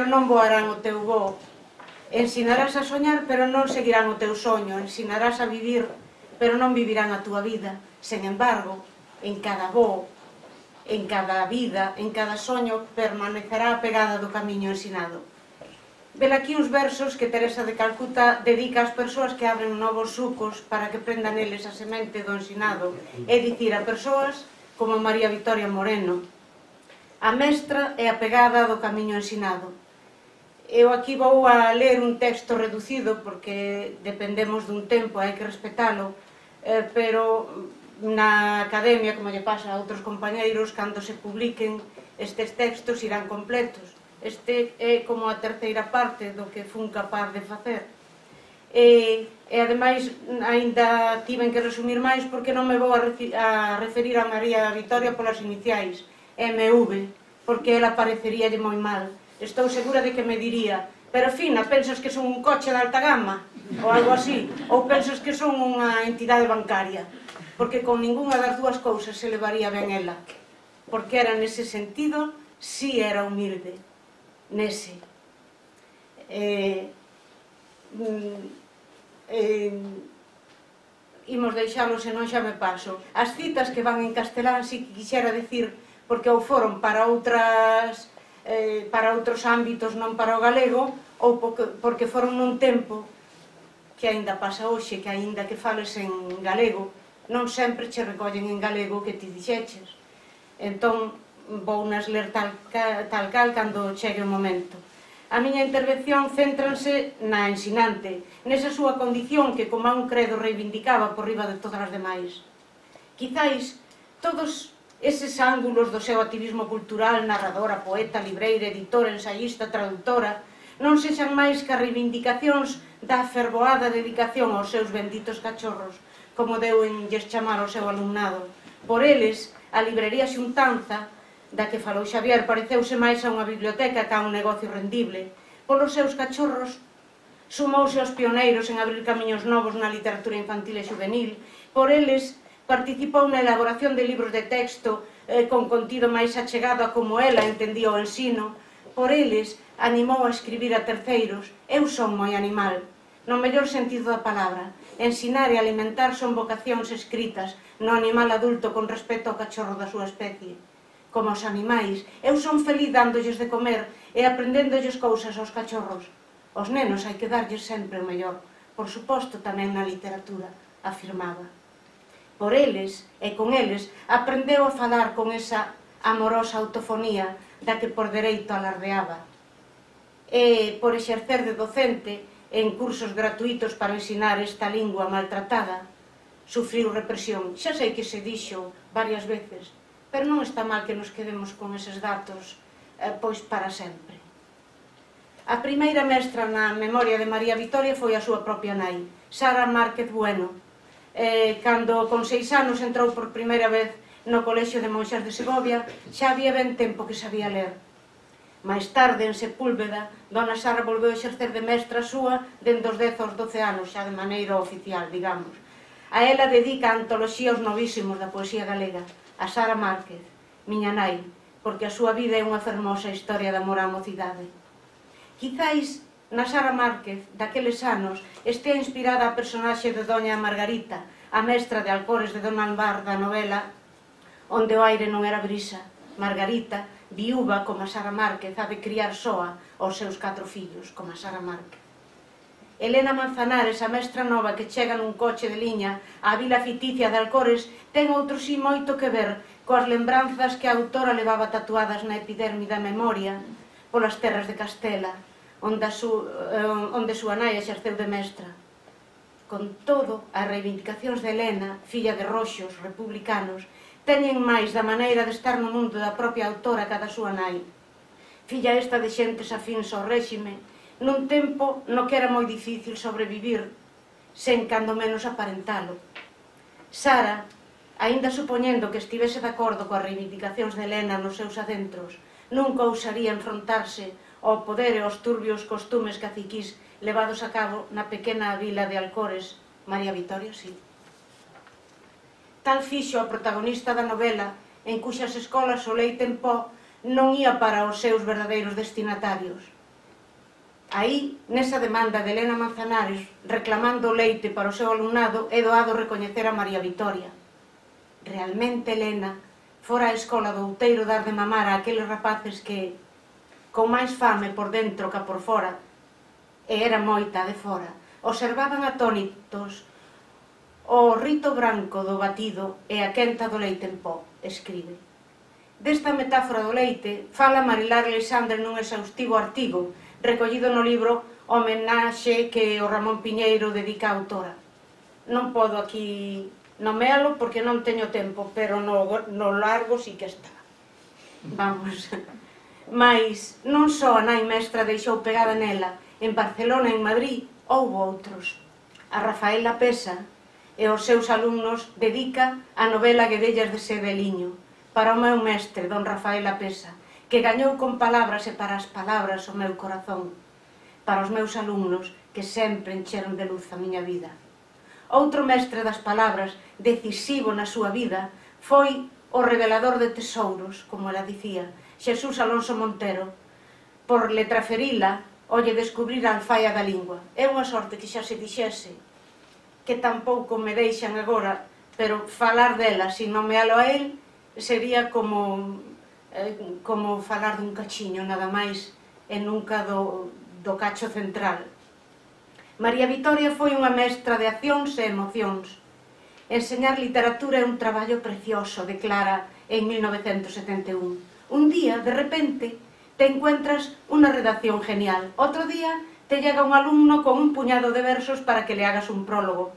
pero non voarán o teu voo. Ensinarás a soñar, pero non seguirán o teu soño. Ensinarás a vivir, pero non vivirán a túa vida. Sen embargo, en cada voo, en cada vida, en cada soño, permanecerá a pegada do camiño ensinado. Vel aquí os versos que Teresa de Calcuta dedica ás persoas que abren novos sucos para que prendan eles a semente do ensinado, é dicir, a persoas como María Victoria Moreno. A mestra é a pegada do camiño ensinado. Eu aquí vou a ler un texto reducido porque dependemos dun tempo, hai que respetalo, pero na academia, como lle pasa a outros compañeiros, cando se publiquen estes textos irán completos. Este é como a terceira parte do que fun capaz de facer. E ademais, ainda tiven que resumir máis porque non me vou a referir a María Victoria polas iniciais, MV, porque ela pareceríalle moi mal. Estou segura de que me diría, pero Fina, pensas que son un coche de alta gama? Ou algo así, ou pensas que son unha entidade bancaria? Porque con ningunha das dúas cousas se levaría ben ela. Porque era nese sentido, si era humilde. Nese imos deixalo, senón xa me paso as citas que van en castelán. Si que quixera decir, porque ou foron para outras para outros ámbitos, non para o galego, ou porque foron nun tempo que aínda pasa hoxe, que aínda que fales en galego non sempre che recollen en galego que ti dixeches. Entón vou nas ler tal cal cando chegue o momento. A miña intervención céntranse na ensinante, nesa súa condición que como a un credo reivindicaba por riba de todas as demais. Quizais todos eses ángulos do seu activismo cultural, narradora, poeta, libreira, editora, ensaísta, traductora, non sexan máis que reivindicacións da fervoada dedicación aos seus benditos cachorros, como deu en lles chamar ao seu alumnado. Por eles, a librería Xuntanza, da que falou Xavier, pareceuse máis a unha biblioteca que a un negocio rendible. Polos seus cachorros sumouse aos pioneiros en abrir camiños novos na literatura infantil e xuvenil. Por eles participou na elaboración de libros de texto con contido máis achegado a como ela entendía o ensino. Por eles animou a escribir a terceiros. Eu son moi animal, no mellor sentido da palabra. Ensinar e alimentar son vocacións escritas no animal adulto con respecto ao cachorro da súa especie. Como os animais, eu son feliz dándolles de comer e aprendéndolles cousas aos cachorros. Os nenos hai que darlles sempre o mellor, por suposto tamén na literatura, afirmaba. Por eles e con eles aprendeu a falar con esa amorosa autofonía da que por dereito alardeaba. E por exercer de docente en cursos gratuitos para ensinar esta lingua maltratada, sufriu represión. Xa sei que se dixo varias veces, pero non está mal que nos quedemos con eses datos, pois para sempre. A primeira mestra na memoria de María Victoria foi a súa propia nai, Sara Márquez Bueno. Cando con 6 anos entrou por primeira vez no colexio de Mojados de Segovia, xa había ben tempo que sabía ler. Máis tarde, en Sepúlveda, dona Sara volveu exercer de mestra súa dende os 10 aos 12 anos, xa de maneira oficial, digamos. A ela dedica a antoloxía Os novísimos da poesía galega. A Sara Márquez, miña nai, porque a súa vida é unha fermosa historia de amor á mocidade. Quizais na Sara Márquez daqueles anos estea inspirada a personaxe de Doña Margarita, a mestra de Alcores de Donalbar da novela Onde o aire non era brisa. Margarita, viúva como a Sara Márquez, ha de criar soa aos seus 4 fillos, como a Sara Márquez. Helena Manzanares, a mestra nova que chega nun coche de liña á vila ficticia de Alcores, ten outro si moito que ver coas lembranzas que a autora levaba tatuadas na epiderme da memoria polas terras de Castela, onde súa nai exerceu de mestra. Con todo, as reivindicacións de Helena, filla de roxos republicanos, teñen máis da maneira de estar no mundo da propia autora que a da súa nai. Filla esta de xentes afins ao réxime, nun tempo no que era moi difícil sobrevivir sen cando menos aparentalo. Sara, aínda supoñendo que estivese de acordo coas reivindicacións de Helena nos seus adentros, nunca ousaría enfrontarse ao poder e aos turbios costumes caciquís levados a cabo na pequena vila de Alcores. María Victoria, sí. Tal fixo a protagonista da novela, en cuxas escolas o leite en pó non ía para os seus verdadeiros destinatarios. Aí, nesa demanda de Helena Manzanares, reclamando leite para o seu alumnado, é doado recoñecer a María Victoria. Realmente, Helena, fora a escola do Uteiro dar de mamar a aqueles rapaces que, con máis fame por dentro que por fora, e era moita de fora, observaban atónitos o rito branco do batido e a quenta do leite en pó, escribe. Desta metáfora do leite, fala Marilar Leixandre nun exhaustivo artigo recollido no libro Homenaxe que o Ramón Piñeiro dedica á autora. Non podo aquí nomealo porque non teño tempo, pero no largo si que está. Vamos. Mais non só a nai mestra deixou pegada nela, en Barcelona e en Madrid houbo outros. A Rafaela Pesa e os seus alumnos dedica a novela Guedellas de Sebeliño para o meu mestre, don Rafaela Pesa, que gañou con palabras e para as palabras o meu corazón, para os meus alumnos que sempre encheron de luz a miña vida. Outro mestre das palabras, decisivo na súa vida, foi o revelador de tesouros, como ela dicía, Xesús Alonso Montero. Por letraferila, olle descubrir a alfaia da lingua. É unha sorte que xa se dixese, que tampouco me deixan agora, pero falar dela, se nomealo a él, sería como falar dun cachiño, nada máis, e nunca do cacho central. María Victoria foi unha mestra de accións e emocións. Enseñar literatura é un traballo precioso, declara en 1971. Un día, de repente, te encuentras unha redacción genial. Outro día, te llega un alumno con un puñado de versos para que le hagas un prólogo.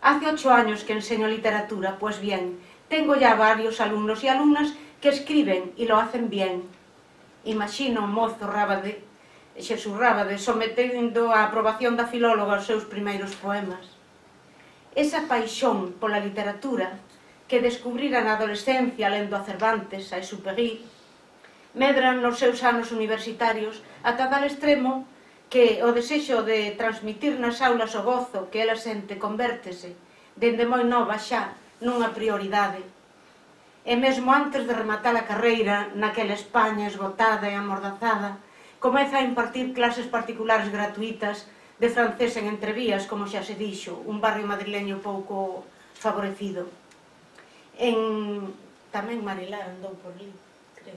Hace 8 años que enseño literatura, pues bien, tengo ya varios alumnos y alumnas que escriben y lo hacen bien. Imagino un mozo Rábade, Xesús Rábade, sometendo a aprobación da filóloga os seus primeiros poemas. Esa paixón pola literatura que descubrira na adolescencia lendo a Cervantes, a Saint-Exupéry, medran nos seus anos universitarios ata tal extremo que o desexo de transmitir nas aulas o gozo que ela sente convértese, dende moi nova xa, nunha prioridade. E mesmo antes de rematar a carreira, naquela España esgotada e amordazada, comeza a impartir clases particulares gratuitas de francés en Entrevías, como xa se dixo, un barrio madrileño pouco favorecido. Tamén Marilar andou por ali, creo.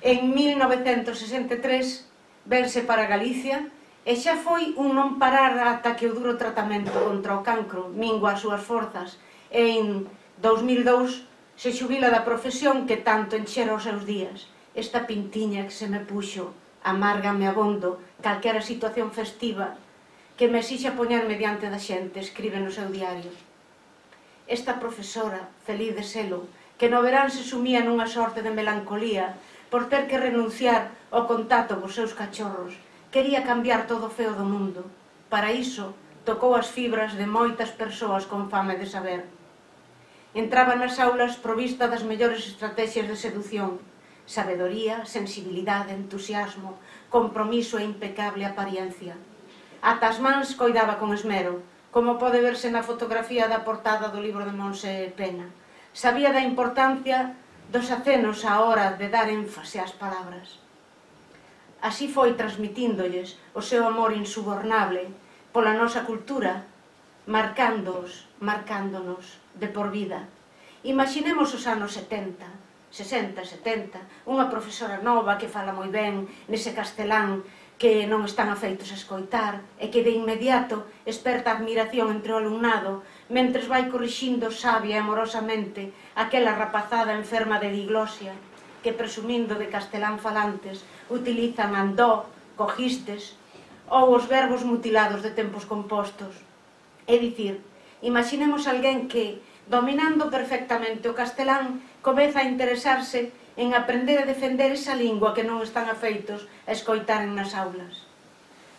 En 1963 vense para Galicia e xa foi un non parar ata que o duro tratamento contra o cancro mingua as súas forzas e en 2002 se xubila da profesión que tanto enxera os seus días. Esta pintiña que se me puxo, amárgame abondo, calquera situación festiva que me exixa poñerme diante da xente, escribe no seu diario. Esta profesora, feliz de selo, que no verán se sumía nunha sorte de melancolía por ter que renunciar ao contacto cos seus cachorros, quería cambiar todo o feo do mundo. Para iso, tocou as fibras de moitas persoas con fame de saber. Entraba nas aulas provista das mellores estrategias de sedución, sabedoría, sensibilidade, entusiasmo, compromiso e impecable apariencia. Ata as mans coidaba con esmero, como pode verse na fotografía da portada do libro de Montse Pena. Sabía da importancia dos acenos á hora de dar énfase ás palabras. Así foi transmitiéndolles o seu amor insubornable pola nosa cultura, marcándonos de por vida. Imaginemos os anos 60, 70, unha profesora nova que fala moi ben nese castelán que non están afeitos a escoitar e que de inmediato esperta admiración entre o alumnado mentres vai corrixindo sabia e amorosamente aquela rapazada enferma de diglosia que presumindo de castelán falantes utiliza mandó, cogistes ou os verbos mutilados de tempos compostos. É dicir, imaginemos alguén que, dominando perfectamente o castelán, comeza a interesarse en aprender a defender esa lingua que non están afeitos a escoitaren nas aulas.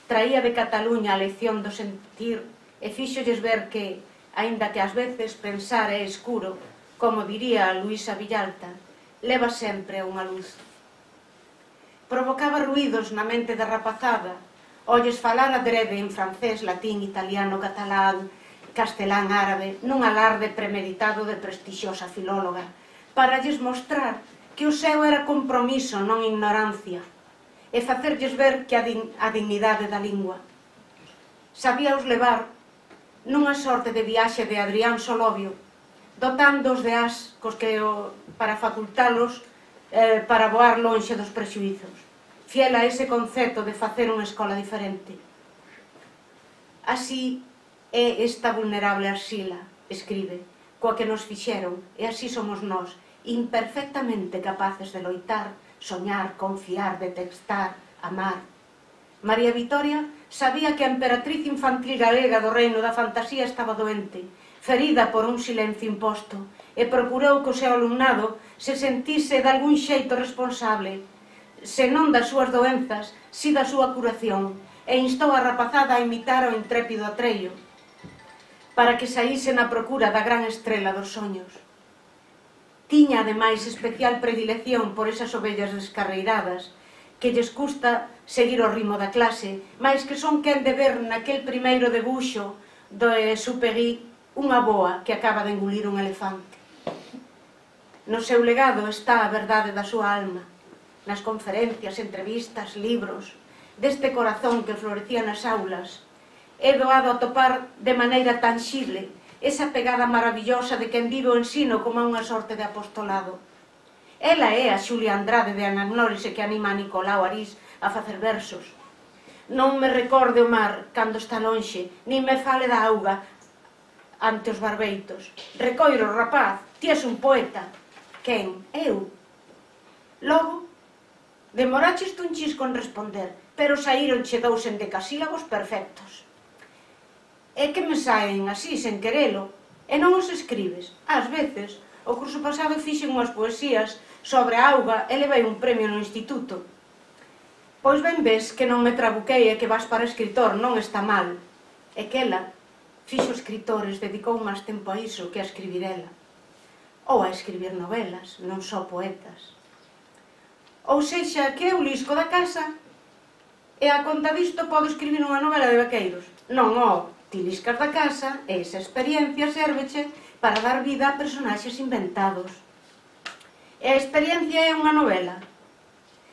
Traía de Cataluña a lección do sentir e fíxolles ver que, aínda que ás veces pensar é escuro, como diría Luisa Villalta, leva sempre a unha luz. Provocaba ruídos na mente da rapazada, olles falar adrede en francés, latín, italiano, catalán, castelán árabe, nun alarde premeditado de prestixiosa filóloga, para lles mostrar que o seu era compromiso, non ignorancia, e e facerlles ver que a dignidade da lingua. Sabíaos levar nunha sorte de viaxe de Adrián Solovio, dotándoos de as cos que para facultalos para voar lonxe dos prexuízos, fiel a ese concepto de facer unha escola diferente. Así é esta vulnerable axila, escribe, coa que nos fixeron, e así somos nós, imperfectamente capaces de loitar, soñar, confiar, detestar, amar. María Victoria sabía que a emperatriz infantil galega do reino da fantasía estaba doente, ferida por un silencio imposto, e procurou que o seu alumnado se sentise de algún xeito responsable, senón das súas doenzas, si da súa curación, e instou a rapazada a imitar o intrépido Atreio, para que saíse na procura da gran estrela dos soños. Tiña, ademais, especial predilección por esas ovellas descarreiradas, que lles custa seguir o ritmo da clase, mais que son quen de ver naquel primeiro debuxo do Xesús unha boa que acaba de engulir un elefante. No seu legado está a verdade da súa alma, nas conferencias, entrevistas, libros, deste corazón que florecía nas aulas, é doado a topar de maneira tangible esa pegada maravillosa de quen vive o ensino como unha sorte de apostolado. Ela é a Xulia Andrade de Anagnórise que anima a Nicolau Arís a facer versos. Non me recorde o mar cando está lonxe, nin me fale da auga ante os barbeitos. Recoiro, rapaz, ti és un poeta. Quen? Eu. Logo, demoraches un chisco en responder, pero saíronche dous endecasílabos perfectos. É que me saen así, sen querelo, e non os escribes. Ás veces, o curso pasado fixen unhas poesías sobre a auga e levei un premio no instituto. Pois ben ves que non me trabuquei e que vas para escritor, non está mal. E que ela fixo escritores, dedicou máis tempo a iso que a escribir ela. Ou a escribir novelas, non só poetas. Ou sexa, que é o lisco da casa e a conta disto podo escribir unha novela de vaqueiros. Non, ó, ti liscas da casa e esa experiencia sérveche para dar vida a personaxes inventados. E a experiencia é unha novela.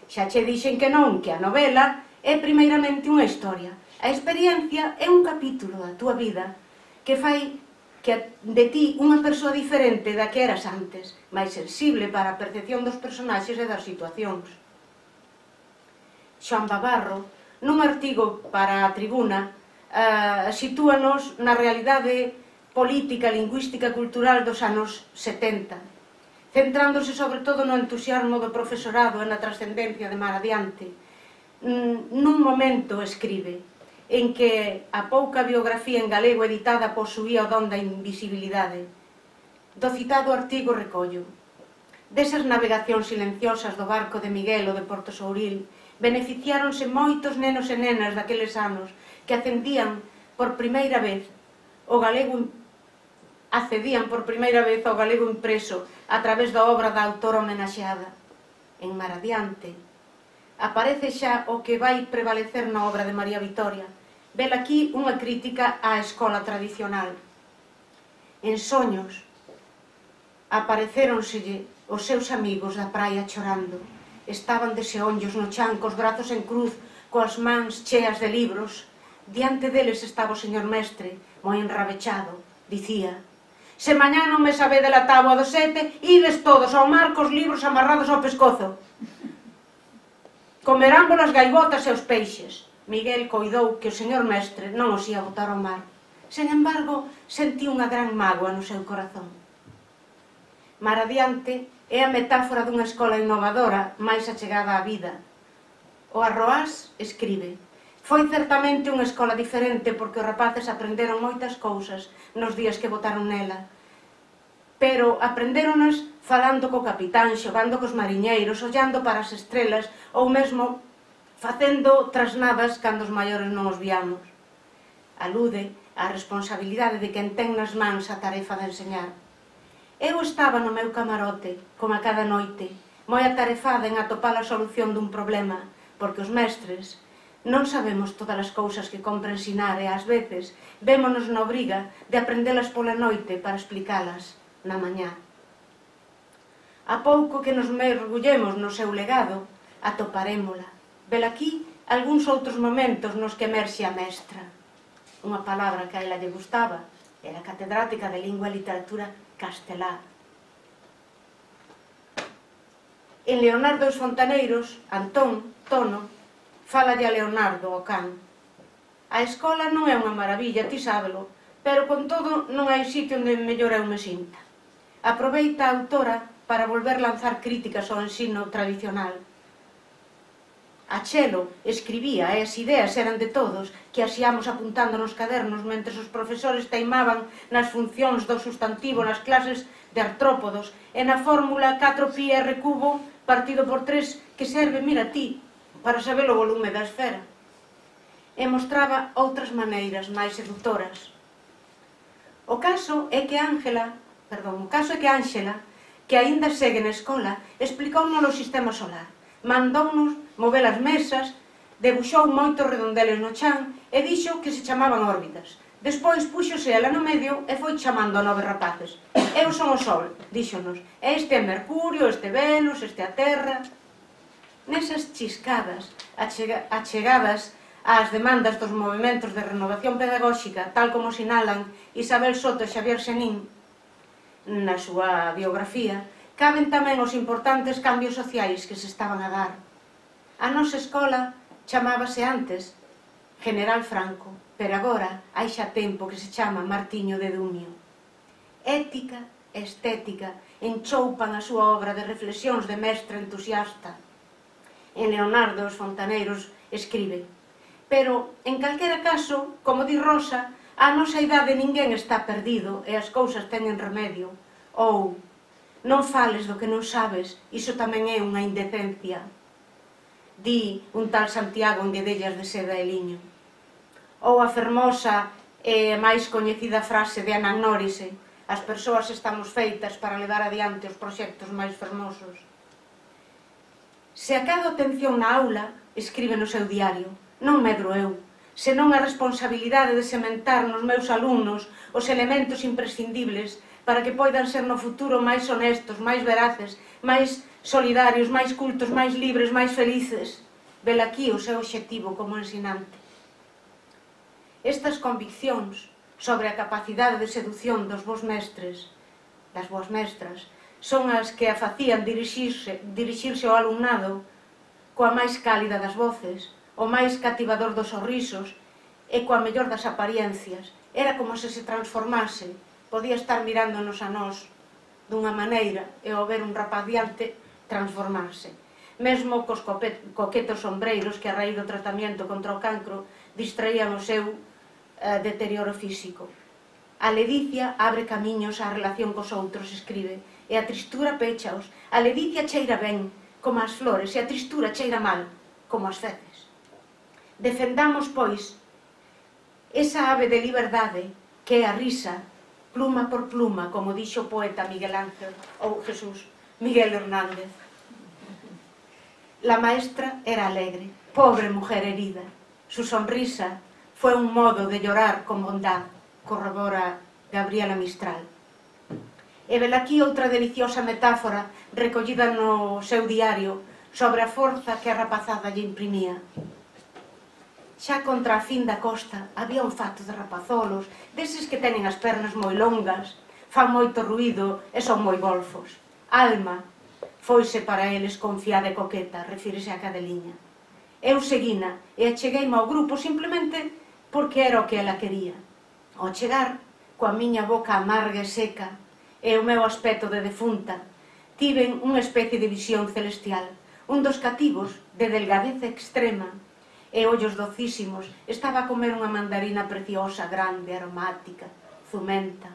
Xa che dixen que non, que a novela é primeiramente unha historia. A experiencia é un capítulo da túa vida que fai que de ti unha persoa diferente da que eras antes, máis sensible para a percepción dos personaxes e das situacións. Xan Bavarro, nun artigo para a Tribuna, sitúanos na realidade política, lingüística e cultural dos anos 70, centrándose sobre todo no entusiasmo do profesorado e na trascendencia de mar adiante. Nun momento, escribe, en que a pouca biografía en galego editada posuía o don da invisibilidade. Do citado artigo recollo desas navegacións silenciosas do barco de Miguel o de Porto Souril beneficiáronse moitos nenos e nenas daqueles anos que accedían por primeira vez ao galego impreso a través da obra da autora homenaxeada. En mar adiante aparece xa o que vai prevalecer na obra de María Victoria. Vel aquí unha crítica á escola tradicional. En Soños aparecéronselle os seus amigos da praia chorando. Estaban deseonllos no chan cos brazos en cruz, coas mans cheas de libros. Diante deles estaba o señor mestre, moi enrabechado. Dicía: "Se mañá non me sabe de la táboa do sete, ides todos ao mar cos libros amarrados ao pescozo. Comerán bolas gaivotas e os peixes." Miguel coidou que o señor mestre non os ia botar ao mar. Sen embargo, sentí unha gran mágoa no seu corazón. Mar adiante é a metáfora dunha escola innovadora máis achegada á vida. O Arroás escribe: "Foi certamente unha escola diferente porque os rapaces aprenderon moitas cousas nos días que votaron nela. Pero aprendéronas falando co capitán, xogando cos mariñeiros, ollando para as estrelas ou mesmo facendo trasnadas cando os maiores non os viamos." Alude á responsabilidade de quen ten nas mans a tarefa de enseñar. Eu estaba no meu camarote, como a cada noite, moi atarefada en atopar a solución dun problema, porque os mestres non sabemos todas as cousas que compre ensinar e ás veces vémonos na obriga de aprendelas pola noite para explicalas na mañá. A pouco que nos mergullemos no seu legado, atoparémola, Velaquí algúns outros momentos nos que emerxe a mestra. Unha palabra que a ela lle gustaba, era catedrática de Lingua e Literatura Castelar. En Leonardo os Fontaneiros, Antón, Tono, fálalle a Leonardo o can. A escola non é unha maravilla, ti sábelo, pero con todo non hai sitio onde mellor eu me sinta. Aproveita a autora para volver lanzar críticas ao ensino tradicional. A Chelo escribía e as ideas eran de todos, que asiamos apuntando nos cadernos mentre os profesores taimaban nas funcións do substantivo nas clases de artrópodos e na fórmula 4πr³ partido por 3 que serve, mira ti, para saber o volume da esfera. E mostraba outras maneiras máis seductoras. O caso é que Ángela, que aínda segue na escola, explicounos o sistema solar, mandounos mover as mesas, debuxou moitos redondeles no chan e dixo que se chamaban órbitas. Despois puxose ela no medio e foi chamando a 9 rapaces. Eu son o Sol, díxonos, e este é Mercurio, este Venus, este a Terra. Nesas chiscadas achegadas ás demandas dos movimentos de renovación pedagóxica, tal como sinalan Isabel Soto e Xavier Senín na súa biografía, caben tamén os importantes cambios sociais que se estaban a dar. A nosa escola chamábase antes General Franco, pero agora hai xa tempo que se chama Martiño de Dumio. Ética e estética enchoupan a súa obra de reflexións de mestra entusiasta. En Leonardo os Fontaneiros escribe: pero, en calquera caso, como di Rosa, a nosa idade ninguén está perdido e as cousas teñen remedio. Ou, non fales do que non sabes, iso tamén é unha indecencia. Di un tal Santiago en guedellas de seda e liño. Ou a fermosa e máis coñecida frase de Anagnórise: as persoas estamos feitas para levar adiante os proxectos máis fermosos. Se acado atención na aula, escribe no seu diario, non medro eu, senón a responsabilidade de sementar nos meus alumnos os elementos imprescindibles para que poidan ser no futuro máis honestos, máis veraces, máis solidarios, máis cultos, máis libres, máis felices. Velaquí o seu obxectivo como ensinante. Estas conviccións sobre a capacidade de seducción dos vos mestres, das vos mestras, son as que a facían dirixirse ao alumnado coa máis cálida das voces, o máis cativador dos sorrisos e coa mellor das apariencias. Era como se se transformase, podía estar mirándonos a nós dunha maneira e ao ver un rapaz diante transformarse. Mesmo cos coquetos sombreiros que a raíz do tratamento contra o cancro distraían o seu deterioro físico. A ledicia abre camiños á relación cos outros, escribe, e a tristura péchaos. A ledicia cheira ben, como as flores, e a tristura cheira mal, como as feces. Defendamos, pois, esa ave de liberdade que é a risa, pluma por pluma, como dixo o poeta Miguel Ángel, ou Xesús, Miguel Hernández. La maestra era alegre, pobre mujer herida. Su sonrisa fue un modo de llorar con bondad, corrobora Gabriela Mistral. E velaquí outra deliciosa metáfora recollida no seu diario sobre a forza que a rapazada lle imprimía. Xa contra a fin da costa había un fato de rapazolos, deses que teñen as pernas moi longas, fan moito ruido e son moi golfos. Alma foise para eles confiada e coqueta, refírese a Cadeliña. Eu seguina e achegueime ao grupo simplemente porque era o que ela quería. Ao chegar, coa miña boca amarga e seca e o meu aspecto de defunta, tiven unha especie de visión celestial, un dos cativos de delgadeza extrema e ollos docísimos, estaba a comer unha mandarina preciosa, grande, aromática, zumenta.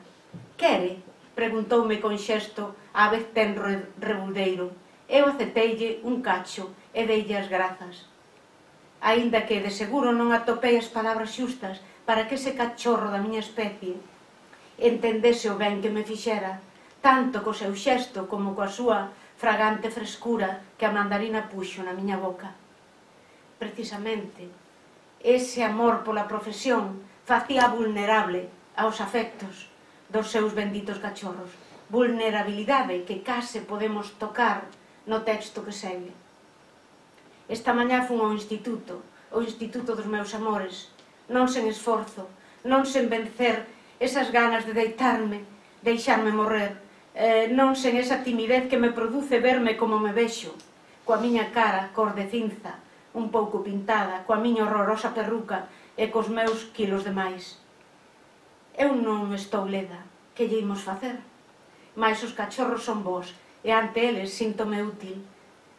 Quere? Preguntoume con xesto a vez tenro e rebuldeiro. Eu aceteille un cacho e deille as grazas. Aínda que de seguro non atopei as palabras xustas para que ese cachorro da miña especie entendese o ben que me fixera, tanto co seu xesto como coa súa fragante frescura que a mandarina puxo na miña boca. Precisamente, ese amor pola profesión facía vulnerable aos afectos dos seus benditos cachorros, vulnerabilidade que case podemos tocar no texto que segue. Esta mañá fun ao instituto, dos meus amores, non sen esforzo, non sen vencer esas ganas de deitarme, deixarme morrer, non sen esa timidez que me produce verme como me vexo, coa miña cara cor de cinza, un pouco pintada, coa miña horrorosa perruca e cos meus kilos de máis. Eu non estou leda, que lle imos facer? Mais os cachorros son vós, e ante eles síntome útil.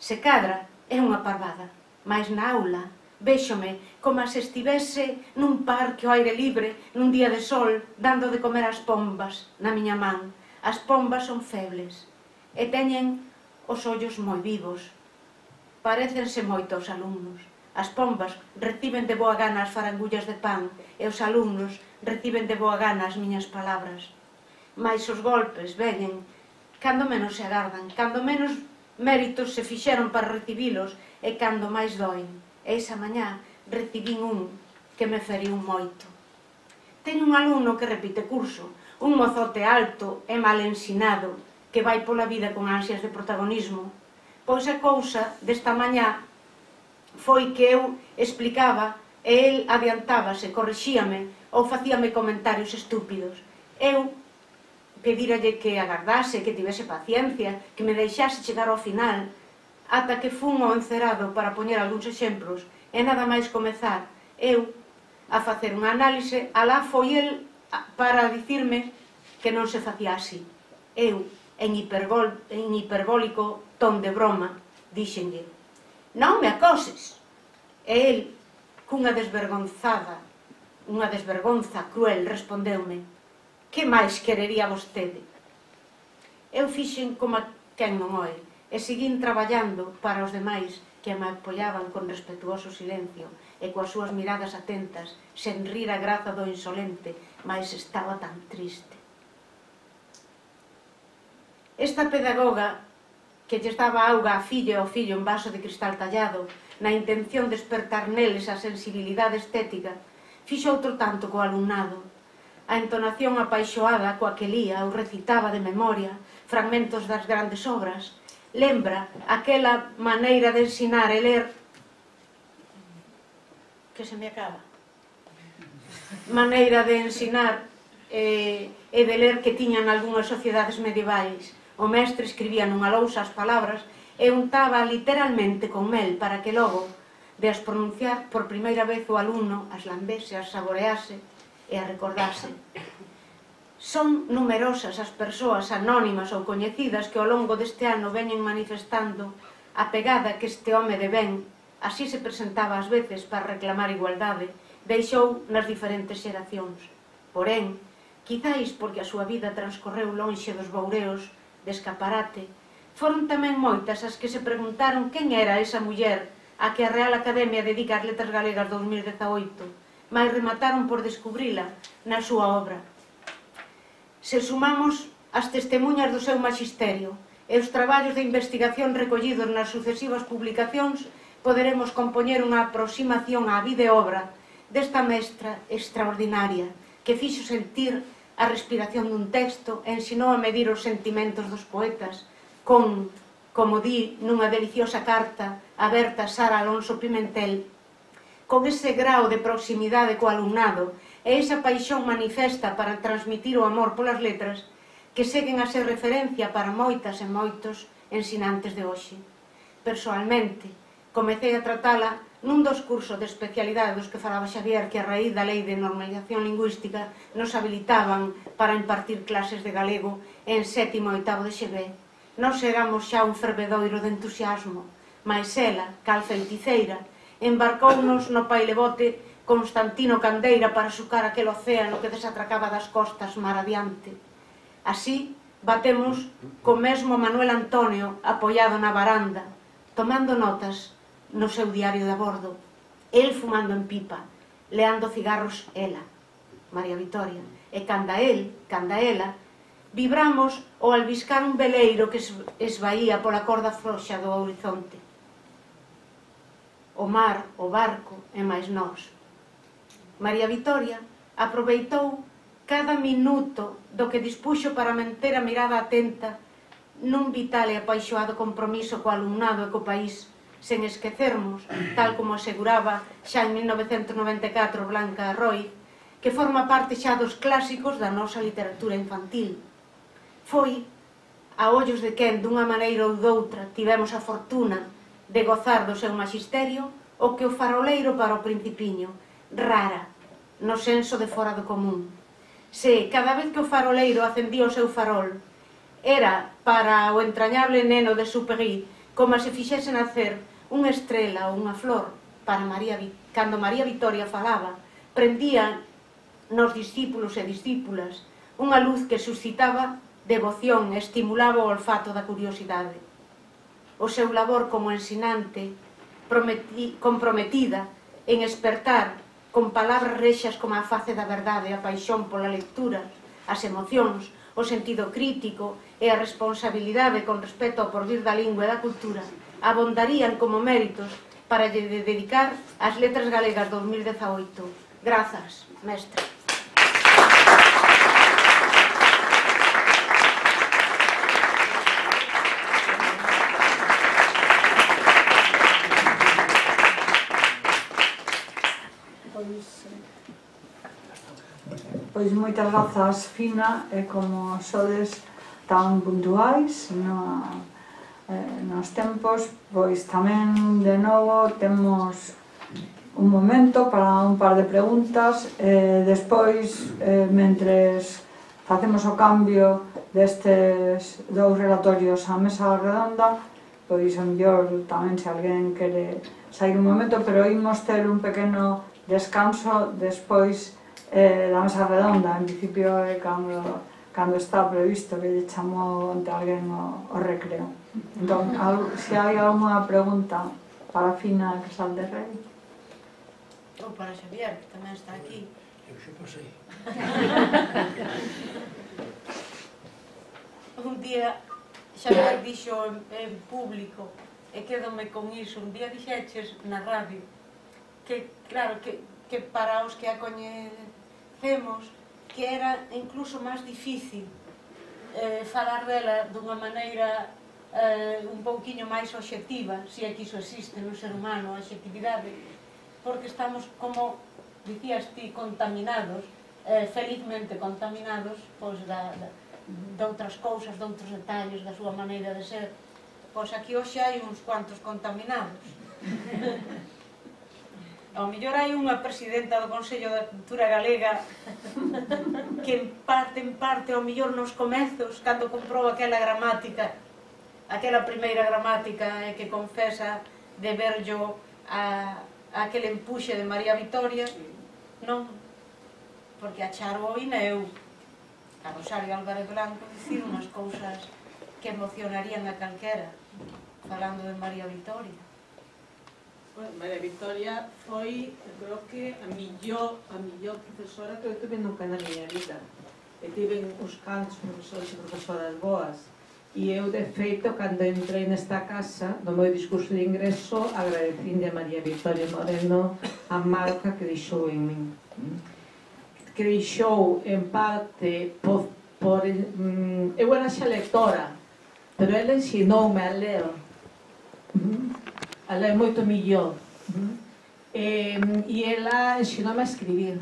Se cadra, é unha parvada, mais na aula véxome como se estivese nun parque ao aire libre, nun día de sol, dando de comer as pombas na miña man. As pombas son febles e teñen os ollos moi vivos. Parécense moito aos alumnos. As pombas reciben de boa gana as farangullas de pan e os alumnos reciben de boa gana as miñas palabras. Mais os golpes veñen cando menos se agardan, cando menos méritos se fixeron para recibilos e cando máis doen. E esa mañá recibín un que me feriu moito. Teño un alumno que repite curso, un mozote alto e mal ensinado, que vai pola vida con ansias de protagonismo. Pois a cousa desta mañá foi que eu explicaba e el adiantábase, correxíame ou facíame comentarios estúpidos. Eu pedíralle que agardase, que tivese paciencia, que me deixase chegar ao final, ata que fun ao encerado para poñer algúns exemplos, e nada máis comezar eu a facer unha análise, alá foi el para dicirme que non se facía así. Eu, en hiperbólico ton de broma, díxenlle: non me acoses. E el, cunha desvergonzada, unha desvergonza cruel, respondeume: que máis querería vostede? Eu fixen como a quen non oe, e seguín traballando para os demais que me apoiaban con respetuoso silencio e coas súas miradas atentas, sen rir a graza do insolente, mais estaba tan triste. Esta pedagoga que lle daba auga á filla e ao fillo en vaso de cristal tallado, na intención de despertar neles a sensibilidade estética, fixo outro tanto co alumnado. A entonación apaixoada coa que lía ou recitaba de memoria fragmentos das grandes obras lembra aquela maneira de ensinar e ler que se me acaba maneira de ensinar e de ler que tiñan algunhas sociedades medievais. O mestre escribía nunha lousa as palabras e untaba literalmente con mel para que logo de as pronunciar por primeira vez o alumno as lambese, as saborease e as recordase. Son numerosas as persoas anónimas ou coñecidas que ao longo deste ano veñen manifestando a pegada que este home de ben, así se presentaba ás veces para reclamar igualdade, deixou nas diferentes xeracións. Porén, quizáis porque a súa vida transcorreu lonxe dos boureos de escaparate, foron tamén moitas as que se preguntaron quen era esa muller a que a Real Academia dedica ás Letras Galegas 2018, mais remataron por descubrila na súa obra. Se sumamos as testemunhas do seu maxisterio e os traballos de investigación recollidos nas sucesivas publicacións, poderemos compoñer unha aproximación á vida e obra desta mestra extraordinaria que fixo sentir a respiración dun texto e ensinou a medir os sentimentos dos poetas con, como di nunha deliciosa carta aberta a Sara Alonso Pimentel, con ese grao de proximidade co alumnado e esa paixón manifesta para transmitir o amor polas letras que seguen a ser referencia para moitas e moitos ensinantes de hoxe. Persoalmente, comecei a tratala nun dos cursos de especialidade dos que falaba Xavier, que a raíz da Lei de Normalización Lingüística nos habilitaban para impartir clases de galego en sétimo e oitavo de Xevé. Nos éramos xa un fervedoiro de entusiasmo, mais ela, cal feiticeira, embarcounos no pailebote Constantino Candeira para sucar aquel océano que desatracaba das costas mar adiante. Así, batemos co mesmo Manuel Antonio apoiado na varanda, tomando notas no seu diario de abordo, el fumando en pipa, leando cigarros ela, María Victoria, e canda ela, vibramos ao albiscar un veleiro que esvaía pola corda froxa do horizonte. O mar, o barco e máis nós. María Victoria aproveitou cada minuto do que dispuxo para manter a mirada atenta nun vital e apaixoado compromiso co alumnado e co país, sen esquecermos, tal como aseguraba xa en 1994 Blanca Arroy, que forma parte xa dos clásicos da nosa literatura infantil. Foi, a ollos de quen dunha maneira ou doutra tivemos a fortuna de gozar do seu maxisterio, o que o faroleiro para o principiño, rara, no senso de fora do común. Se cada vez que o faroleiro acendía o seu farol, era para o entrañable neno de Xupegui como se fixese nacer unha estrela ou unha flor. Para cando María Victoria falaba, prendía nos discípulos e discípulas unha luz que suscitaba devoción e estimulaba o olfato da curiosidade. O seu labor como ensinante, comprometida en espertar con palabras rexas como a face da verdade, a paixón pola lectura, as emocións, o sentido crítico e a responsabilidade con respecto ao porvir da lingua e da cultura abondarían como méritos para dedicar as Letras Galegas 2018. Grazas, mestre. Pois moitas grazas, Fina, e como sodes tan puntuais nos tempos, pois tamén de novo temos un momento para un par de preguntas e despois, mentres facemos o cambio destes dous relatorios á mesa redonda, pois enviar tamén se alguén quere sair un momento, pero imos ter un pequeno descanso despois da mesa redonda, en principio cando está previsto que lle chamou ante alguén o recreo. Entón, se hai alguna pregunta para Fina Casalderrey ou para Xavier, que tamén está aquí. Eu xe pasei un día Xavier dixo en público, e quédome con iso, un día dixeches na radio que claro, que para os que a coñecen que era incluso máis difícil falar dela dunha maneira un pouquiño máis obxectiva, se é que iso existe no ser humano, a obxectividade, porque estamos, como dicías ti, contaminados, felizmente contaminados, pois de outras cousas, de outros detalles, da súa maneira de ser. Pois aquí hoxe hai uns cuantos contaminados. Ao mellor hai unha presidenta do Consello da Cultura Galega que en parte, ao mellor nos comezos, cando comproba aquela primeira gramática que confesa de verllo aquel empuxe de María Victoria, non? Porque a Charo oína eu, a Rosario Álvarez Blanco, dicir unhas cousas que emocionarían a calquera, falando de María Victoria. María Victoria foi, creo que, a millor profesora que eu tive nunca na miña vida. Eu tive uns cantos profesores e profesoras boas. E eu, de feito, cando entrei nesta casa, no meu discurso de ingreso, agradecinde a María Victoria Moreno a marca que deixou en min. Que deixou, en parte, eu era xa lectora, pero ela ensinoume a ler. Ela é moito millor. E ela ensinoume a escribir.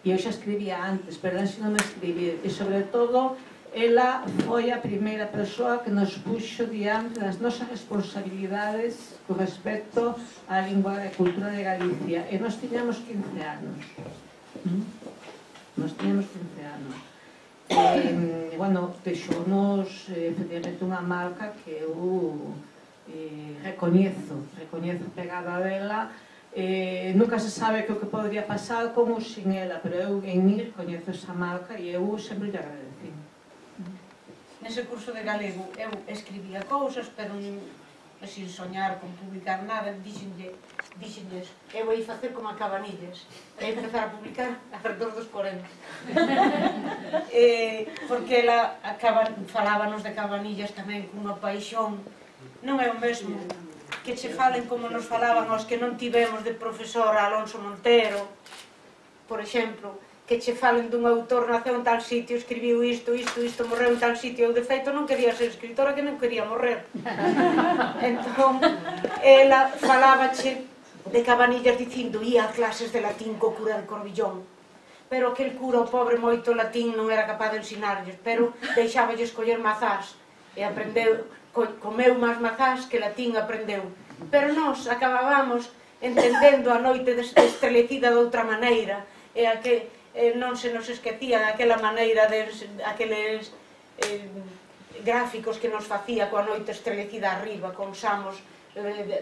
E eu xa escribía antes, pero ela ensinoume a escribir. E, sobre todo, ela foi a primeira persoa que nos puxo diante das nosas responsabilidades con respecto á lingua e cultura de Galicia. E nós tiñamos 15 anos. Nós tiñamos 15 anos. E, bueno, deixounos, efectivamente, unha marca que eu recoñezo pegada dela. Nunca se sabe o que podría pasar con ou sin ela, pero eu en mí recoñezo esa marca e eu sempre lle agradecí. Nese curso de galego eu escribía cousas, pero sin soñar con publicar nada. Dixenlles, eu vou facer como a Cabanillas e empezar a publicar a redor dos 40, porque ela falábanos de Cabanillas tamén cunha paixón. Non é o mesmo que se falen como nos falaban os que non tivemos de profesora Alonso Montero, por exemplo, que che falen dun autor, naceu en tal sitio, escribiu isto, morreu en tal sitio. Eu, de feito, non quería ser escritora, que non quería morrer. Entón, ela falábache de Cabanillas dicindo ia a clases de latín co cura de Corbillón. Pero aquel cura, o pobre, moito latín non era capaz de ensinarlles, pero deixáballe escoller mazás e aprendeu, comeu máis mazás que latín aprendeu. Pero nós acabábamos entendendo a noite destelecida de outra maneira, e a que non se nos esquecía daquela maneira, daqueles gráficos que nos facía coa noite estrelecida arriba, con Samos,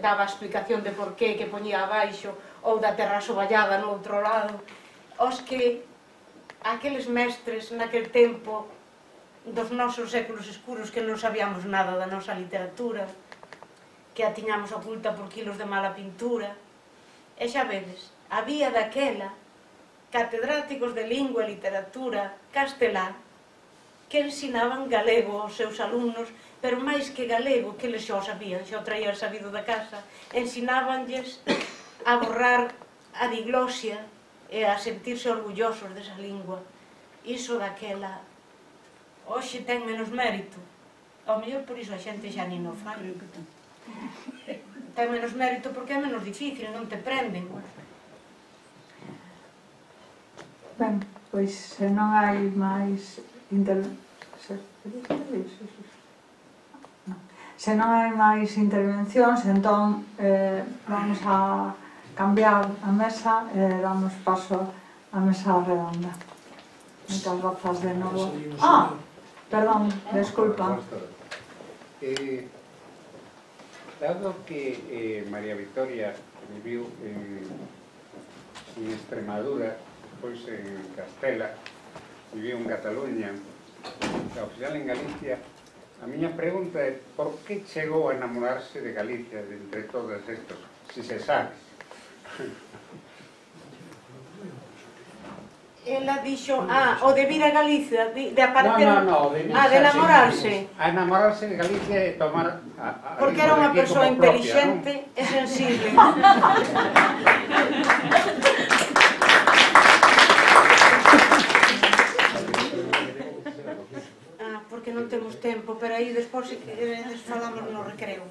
daba a explicación de porqué, que poñía abaixo, ou da terra soballada no outro lado. Os que aqueles mestres naquel tempo dos nosos séculos escuros, que non sabíamos nada da nosa literatura, que a tiñamos oculta por kilos de mala pintura, e xa vedes, había daquela catedráticos de lingua e literatura castelar que ensinaban galego aos seus alumnos, pero máis que galego, que eles xa o sabían, xa o traían sabido da casa, ensinabanlles a borrar a diglosia e a sentirse orgullosos desa lingua. Iso daquela hoxe ten menos mérito, ao mellor por iso a xente xa nin o fai, ten menos mérito porque é menos difícil, non te prenden. Ben, pois se non hai máis intervencións, entón vamos a cambiar a mesa e damos paso á mesa redonda. Moitas grazas de novo. Ah, perdón, desculpa. Dado que María Victoria viviu en Extremadura, pois en Castela, viviu en Cataluña, ao final en Galicia, a miña pregunta é por que chegou a enamorarse de Galicia, de entre todos estos, se se sabe? Ela dixo, o de vir a Galicia, de aparecer, de enamorarse. A enamorarse de Galicia e tomar... Porque era unha persoa inteligente e sensible. Que non temos tempo, pero aí despois falamos no recreo.